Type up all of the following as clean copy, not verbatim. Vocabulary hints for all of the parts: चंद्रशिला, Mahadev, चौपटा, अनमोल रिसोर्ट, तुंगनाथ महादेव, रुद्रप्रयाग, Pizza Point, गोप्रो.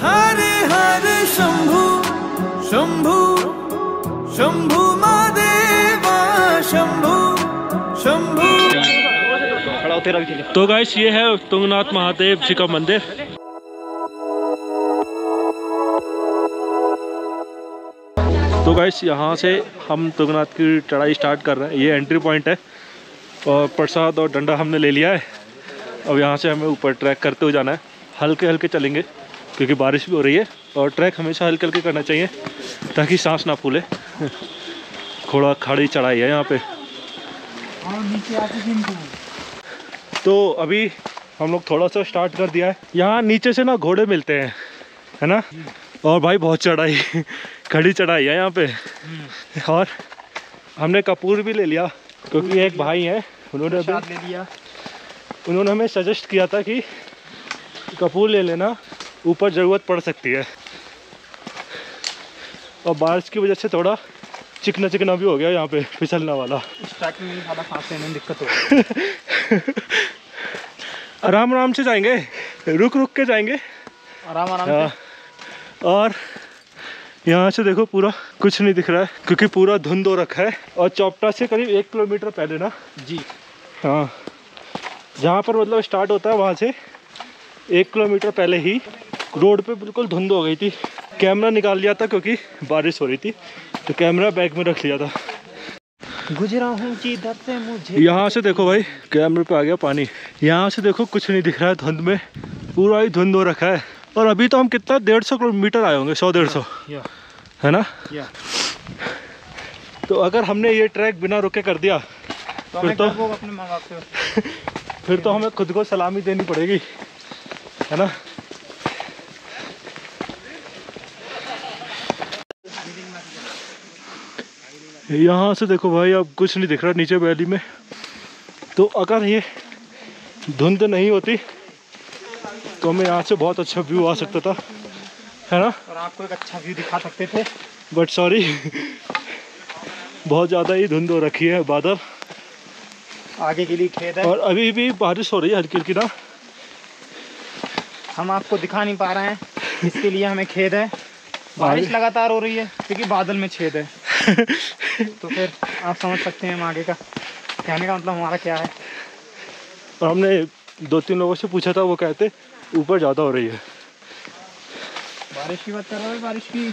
हरे हरे शंभू शंभू शंभू महादेवा शंभू शंभू। तो गाइस ये है तुंगनाथ महादेव जी का मंदिर। तो गाइस यहाँ से हम तुंगनाथ की चढ़ाई स्टार्ट कर रहे हैं। ये एंट्री पॉइंट है और प्रसाद और डंडा हमने ले लिया है। अब यहाँ से हमें ऊपर ट्रैक करते हुए जाना है। हल्के हल्के चलेंगे क्योंकि बारिश भी हो रही है और ट्रैक हमेशा हल्के हल्के करना चाहिए ताकि सांस ना फूले। थोड़ा खाड़ी चढ़ाई है यहाँ पे। तो अभी हम लोग थोड़ा सा स्टार्ट कर दिया है। यहाँ नीचे से ना घोड़े मिलते हैं, है ना। और भाई बहुत चढ़ाई खड़ी चढ़ाई है यहाँ पे। और हमने कपूर भी ले लिया क्योंकि एक भाई हैं, उन्होंने ले लिया। उन्होंने हमें सजेस्ट किया था कि कपूर ले लेना, ऊपर ज़रूरत पड़ सकती है। और बारिश की वजह से थोड़ा चिकना चिकना भी हो गया यहाँ पे, फिसलने वाला। सांस लेने में दिक्कत होगी। आराम आराम से जाएंगे, रुक रुक के जाएंगे आराम आराम। और यहाँ से देखो पूरा कुछ नहीं दिख रहा है क्योंकि पूरा धुंध हो रखा है। और चौपटा से करीब 1 किलोमीटर पहले ना जी, हाँ, जहाँ पर मतलब स्टार्ट होता है वहाँ से 1 किलोमीटर पहले ही रोड पे बिल्कुल धुंध हो गई थी। कैमरा निकाल लिया था क्योंकि बारिश हो रही थी तो कैमरा बैग में रख लिया था। गुजरा हूँ इधर से मुझे। यहाँ से देखो भाई, कैमरे पे आ गया पानी। यहाँ से देखो कुछ नहीं दिख रहा है, धुंध में पूरा ही धुंध हो रखा है। और अभी तो हम कितना 150 किलोमीटर आए होंगे, 100-150, है ना। तो अगर हमने ये ट्रैक बिना रुके कर दिया तो फिर तो हमें खुद को सलामी देनी पड़ेगी, है ना। यहाँ से देखो भाई, अब कुछ नहीं दिख रहा नीचे वैली में। तो अगर ये धुंध नहीं होती तो हमें यहाँ से बहुत अच्छा व्यू आ सकता था, है ना। और आपको एक अच्छा व्यू दिखा सकते थे, बट सॉरी बहुत ज़्यादा ही धुंध हो रखी है, बादल आगे के लिए खेत है और अभी भी बारिश हो रही है हल्की हल्की ना। हम आपको दिखा नहीं पा रहे हैं इसके लिए हमें खेद है। बारिश लगातार हो रही है क्योंकि बादल में छेद है। तो फिर आप समझ सकते हैं हम आगे का कहने का मतलब हमारा क्या है। और हमने 2-3 लोगों से पूछा था, वो कहते ऊपर ज़्यादा हो रही है। बारिश की बात कर रहा है, बारिश की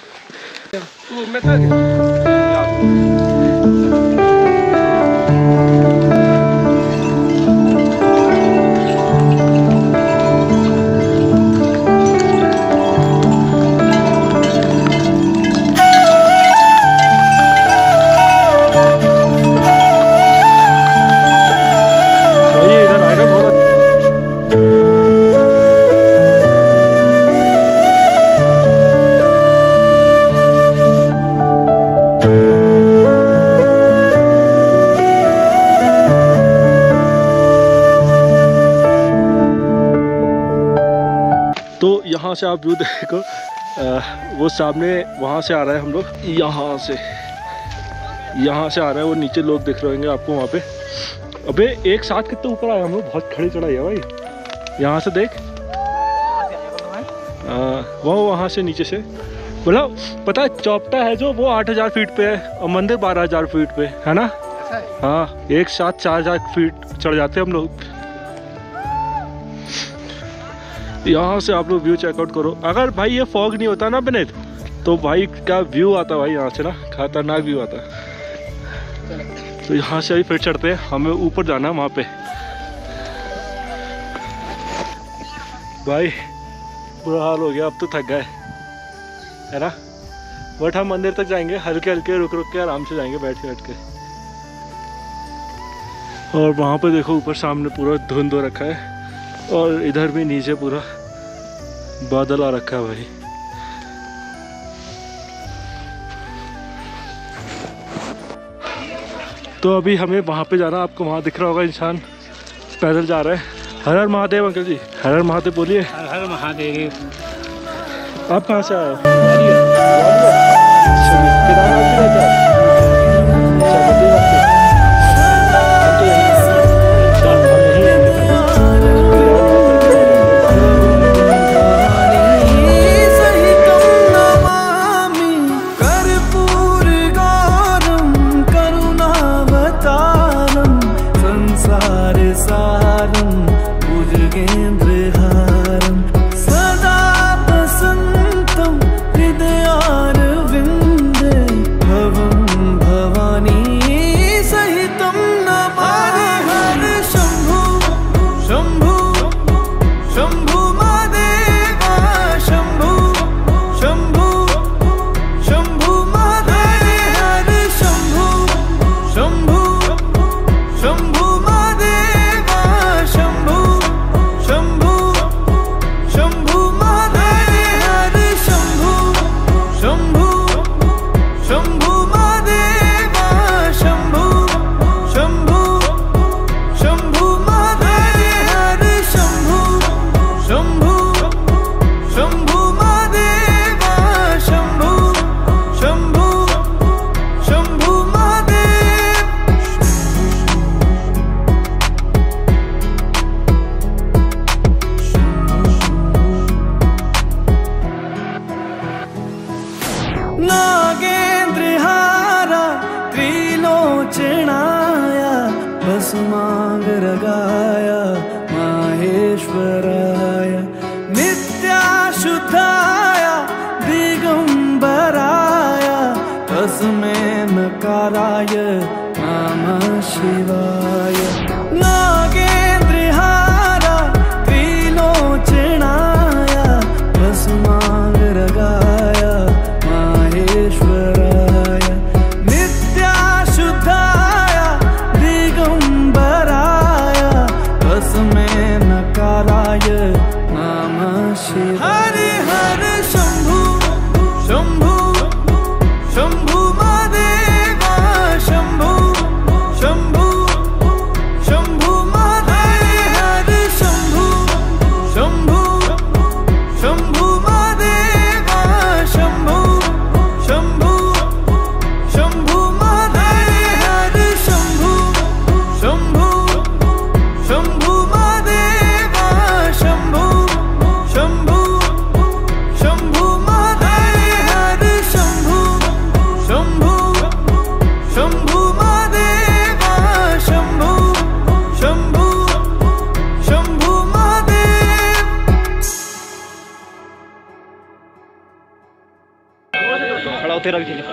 से आप व्यू देखो, वो सामने वहाँ से आ रहा है। हम लोग यहाँ से आ रहा है, वो नीचे लोग दिख रहे होंगे आपको वहाँ पे। अबे एक साथ कितने ऊपर आए हम लोग, बहुत खड़ी चढ़ाई है भाई। यहाँ से देख, वहाँ से नीचे से मतलब पता है, चौपटा है जो वो 8000 फीट पे है और मंदिर 12000 फीट पे है ना। हाँ, एक साथ 4000 फीट चढ़ जाते हैं हम लोग। यहाँ से आप लोग व्यू चेकआउट करो। अगर भाई ये फॉग नहीं होता ना बिनेद, तो भाई क्या व्यू आता भाई, यहाँ से ना खतरनाक व्यू आता। तो यहाँ से अभी फिर चढ़ते हैं, हमें ऊपर जाना है वहाँ पे। भाई बुरा हाल हो गया, अब तो थक गए, है ना। बट हम मंदिर तक जाएंगे, हल्के हल्के रुक रुक के आराम से जाएंगे, बैठ के। और वहाँ पे देखो ऊपर सामने पूरा धुंध हो रखा है और इधर भी नीचे पूरा बादल आ रखा है भाई। तो अभी हमें वहाँ पे जाना, आपको वहाँ दिख रहा होगा इंसान पैदल जा रहा है। हर हर महादेव अंकल जी, हर हर महादेव बोलिए। हर हर महादेव। आप कहाँ से आए?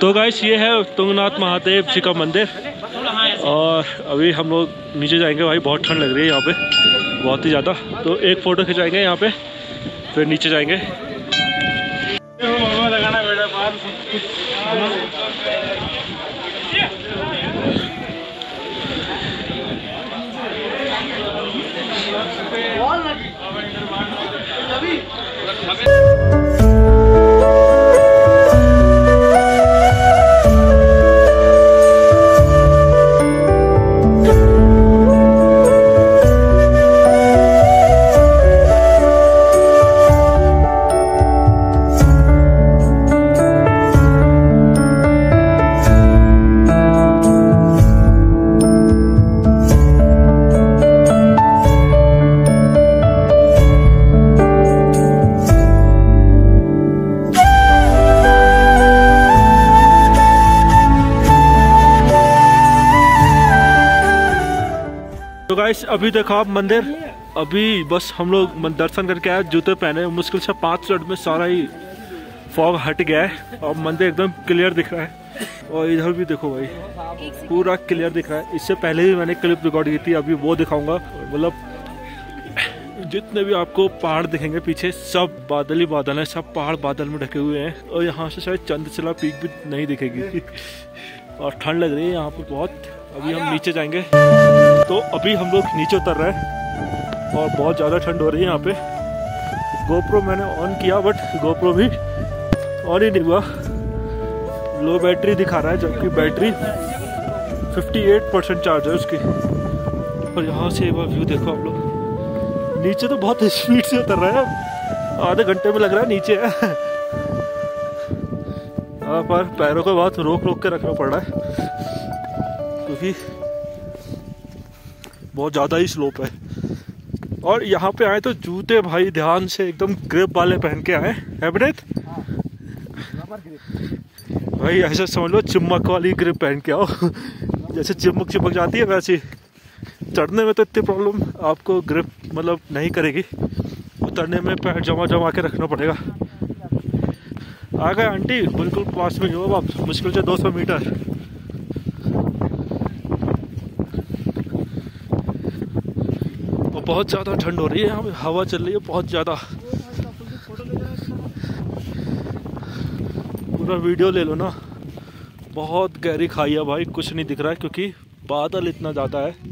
तो गाइस ये है तुंगनाथ महादेव जी का मंदिर और अभी हम लोग नीचे जाएंगे। भाई बहुत ठंड लग रही है यहाँ पे, बहुत ही ज़्यादा। तो एक फ़ोटो खिंचाएंगे यहाँ पे, फिर नीचे जाएंगे। अभी देखो आप मंदिर, अभी बस हम लोग दर्शन करके आए, जूते पहने, मुश्किल से 5 मिनट में सारा ही फॉग हट गया है और मंदिर एकदम क्लियर दिख रहा है। और इधर भी देखो भाई, पूरा क्लियर दिख रहा है। इससे पहले भी मैंने क्लिप रिकॉर्ड की थी, अभी वो दिखाऊंगा। मतलब जितने भी आपको पहाड़ दिखेंगे पीछे, सब बादल ही बादल हैं, सब पहाड़ बादल में ढके हुए हैं। और यहाँ से शायद चंद्रशिला पीक भी नहीं दिखेगी और ठंड लग रही है यहाँ पर बहुत। अभी हम नीचे जाएंगे। तो अभी हम लोग नीचे उतर रहे हैं और बहुत ज़्यादा ठंड हो रही है यहाँ पे। गोप्रो मैंने ऑन किया बट गोप्रो भी ऑन ही नहीं हुआ, लो बैटरी दिखा रहा है, जबकि बैटरी 58% चार्ज है उसकी। और यहाँ से एक बार व्यू देखो आप लोग। नीचे तो बहुत स्पीड से उतर रहे हैं, आधे घंटे में लग रहा है नीचे है। पर पैरों को बहुत रोक रोक के रखना पड़ रहा है क्योंकि बहुत ज़्यादा ही स्लोप है। और यहाँ पे आए तो जूते भाई ध्यान से एकदम ग्रिप वाले पहन के आए है विनीत भाई। ऐसा समझ लो चिमक वाली ग्रिप पहन के आओ जैसे चिमक चिपक जाती है वैसी। चढ़ने में तो इतनी प्रॉब्लम आपको ग्रिप मतलब नहीं करेगी, उतरने में पैर जमा जमा के रखना पड़ेगा। आ गए आंटी, बिल्कुल पास में ही हो आप, मुश्किल से 200 मीटर। और बहुत ज़्यादा ठंड हो रही है यहाँ, हवा चल रही है बहुत ज़्यादा। पूरा वीडियो ले लो ना। बहुत गहरी खाई है भाई, कुछ नहीं दिख रहा है क्योंकि बादल इतना ज़्यादा है।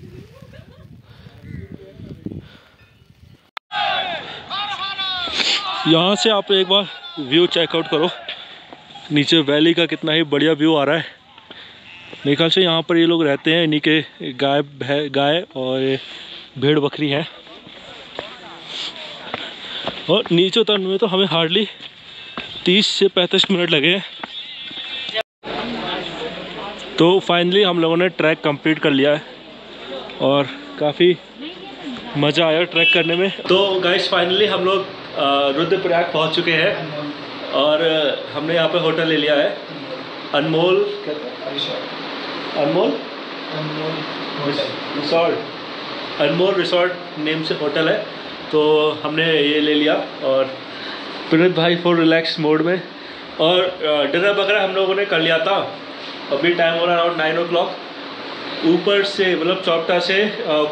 यहाँ से आप एक बार व्यू चेकआउट करो, नीचे वैली का कितना ही बढ़िया व्यू आ रहा है। मेरे ख्याल से यहाँ पर ये लोग रहते हैं, इन्हीं के गाय और भेड़ बकरी हैं। और नीचे उतरने में तो हमें हार्डली 30 से 35 मिनट लगे हैं। तो फाइनली हम लोगों ने ट्रैक कंप्लीट कर लिया है और काफ़ी मज़ा आया ट्रैक करने में। तो गाइस फाइनली हम लोग रुद्रप्रयाग पहुंच चुके हैं और हमने यहाँ पे होटल ले लिया है। Anmol अनमोल रिसोर्ट, अनमोल रिसोर्ट name से होटल है, तो हमने ये ले लिया। और पुनीत भाई फॉर रिलैक्स मोड में। और डिनर वगैरह हम लोगों ने कर लिया था। अभी टाइम हो रहा है अराउंड 9 o'clock। ऊपर से मतलब चौपटा से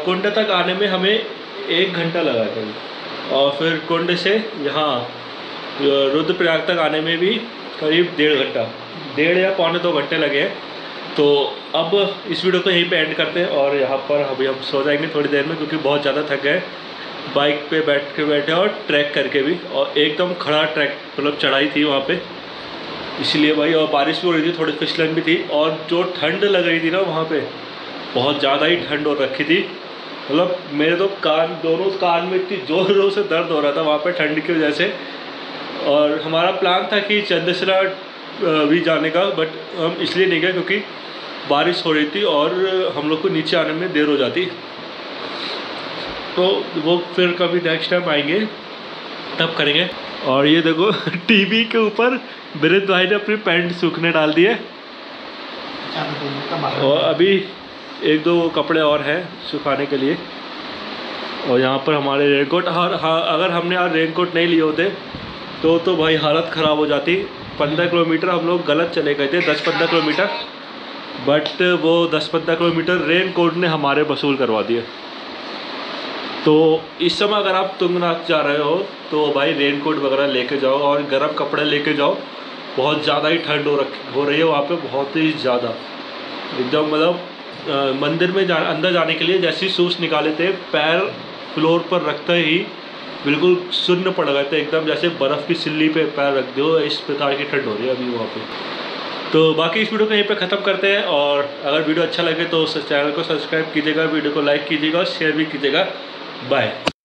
कुंड तक आने में हमें 1 घंटा लगा करीब, और फिर कुंड से यहाँ रुद्रप्रयाग तक आने में भी करीब 1.5 घंटा, 1.5 या 1.25 घंटे लगे हैं। तो अब इस वीडियो को यहीं पे एंड करते हैं और यहाँ पर अभी हम सो जाएंगे थोड़ी देर में, क्योंकि बहुत ज़्यादा थक गए बाइक पे बैठे और ट्रैक करके भी। और एकदम खड़ा ट्रैक मतलब चढ़ाई थी वहाँ पर, इसलिए भाई। और बारिश भी हो रही थी, थोड़ी फिसलन भी थी, और जो ठंड लग रही थी ना वहाँ पे, बहुत ज़्यादा ही ठंड हो रखी थी। मतलब मेरे तो कान, दोनों कान में इतनी ज़ोर से दर्द हो रहा था वहाँ पे ठंड की वजह से। और हमारा प्लान था कि चंद्रशिला भी जाने का, बट हम इसलिए नहीं गए क्योंकि बारिश हो रही थी और हम लोग को नीचे आने में देर हो जाती। तो वो फिर कभी नेक्स्ट टाइम आएंगे तब करेंगे। और ये देखो टीवी के ऊपर बिरेद भाई ने अपनी पैंट सूखने डाल दी है, और अभी 1-2 कपड़े और हैं सुखाने के लिए। और यहाँ पर हमारे रेनकोट, अगर हमने यार रेनकोट नहीं लिए होते तो भाई हालत ख़राब हो जाती। 15 किलोमीटर हम लोग गलत चले गए थे, 10-15 किलोमीटर, बट वो 10-15 किलोमीटर रेनकोट ने हमारे वसूल करवा दिए। तो इस समय अगर आप तुंगनाथ जा रहे हो तो भाई रेनकोट वगैरह लेके जाओ और गर्म कपड़े लेके जाओ। बहुत ज़्यादा ही ठंड हो रही है वहाँ पे, बहुत ही ज़्यादा एकदम। मतलब मंदिर में अंदर जाने के लिए जैसे ही सूस निकाले थे, पैर फ्लोर पर रखते ही बिल्कुल शून्य पड़ गए थे एकदम, जैसे बर्फ़ की सिल्ली पे पैर रख दो, इस प्रकार की ठंड हो रही है अभी वहाँ पर। तो बाकी इस वीडियो को यहीं पे ख़त्म करते हैं। और अगर वीडियो अच्छा लगे तो चैनल को सब्सक्राइब कीजिएगा, वीडियो को लाइक कीजिएगा और शेयर भी कीजिएगा। बाय।